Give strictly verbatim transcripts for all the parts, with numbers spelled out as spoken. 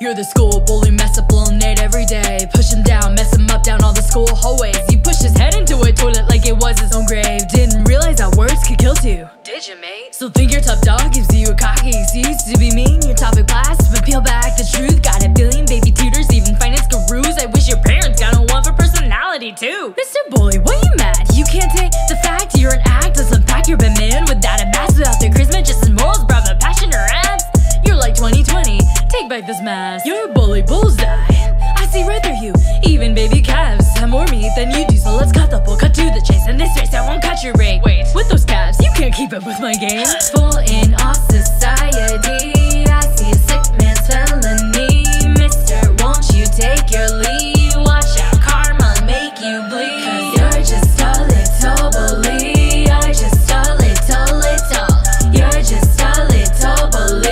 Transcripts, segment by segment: You're the school bully, mess up little Nate every day. Push him down, mess him up down all the school hallways. He pushed his head into a toilet like it was his own grave. Didn't realize that words could kill too. Did you, mate? Still think you're tough dog, gives you a cocky excuse to be mean. Your topic class, but peel back the truth. Got a billion baby tutors, even finance gurus. I wish your parents got a one for personality too. Mister Bully, why you mad? You can't take the fact you're an act. Let's unpack your bad man without a mask, without their charisma, just in morals, bravo, passion or ads. You're like twenty twenty. Take back this mask. You're a bully bullseye. I see right through you. Even baby calves have more meat than you do. So let's cut the bull, cut to the chase. In this race, I won't cut your brain. Wait, with those calves, you can't keep up with my game. Full in all society. I see a sick man's felony. Mister, won't you take your leave? Watch out, karma make you bleed. 'Cause you're just a little bully. You're just a little little. You're just a little bully.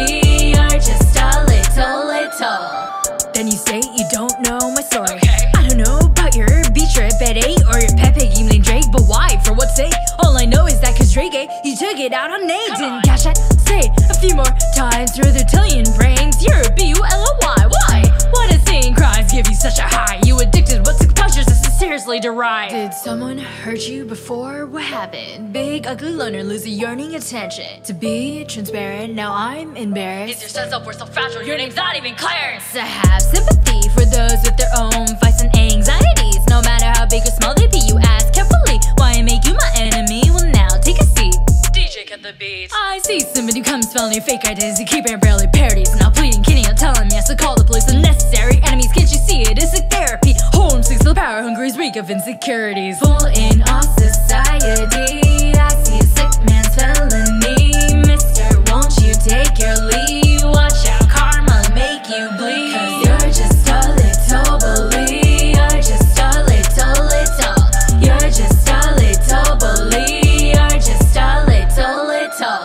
Then you say you don't know my story. Okay. I don't know about your B-trip at eight or your Pepe game named Drake, but why? For what sake? All I know is that 'cause Drake, eh, you took it out on Nate. Didn't cash that, say it a few more times through the Italian brains. You're a B U L L Y. Why? Why does seeing crimes give you such a high? You addicted, what's exposures? This is seriously derived. Did someone hurt you before? What happened? Big, ugly loner, losing yearning attention. To be transparent, now I'm embarrassed. Is your sense of worth so fragile? Your name's not even Clarence. To have sympathy for those with their own vice and anxieties. No matter how big or small they be, you ask carefully why I make you my enemy. Well now, take a seat. D J cut the beat. I see somebody who comes felony, fake identities, you keep and barely parodies. Now pleading, kidding, I'm telling yes, so call the police. Unnecessary enemies, can't you see it? It's a therapy. Home sick, still power hungry, is weak of insecurities. Full in all society. I see a sick man's felony. Mister, won't you take your leave? Watch out, karma make you bleed. 'Cause you're just a little bully. You're just a little little. You're just a little bully. You're just a little little.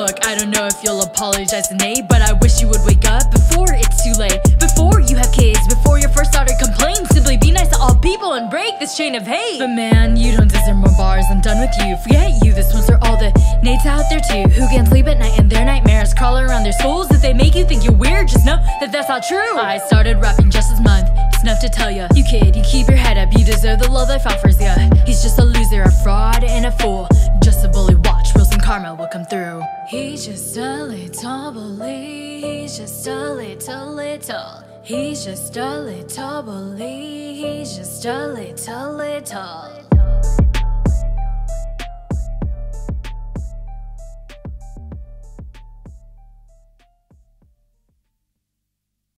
Look, I don't know if you'll apologize to Nate, but I wish you would wake up before it's too late. Before you have kids, before your first daughter complains. Simply be nice to all people and break this chain of hate. But man, you don't deserve more bars, I'm done with you. Forget you, this one's for all the Nates out there too, who can't sleep at night and their nightmares crawl around their souls. If they make you think you're weird, just know that that's not true. I started rapping just this month, it's enough to tell ya. You kid, you keep your head up, you deserve the love life offers ya. He's just a loser, a fraud and a fool. Just a bully, watch, rules and karma will come through. He's just a little bully. He's just a little little. He's just a little bully. He's just a little little.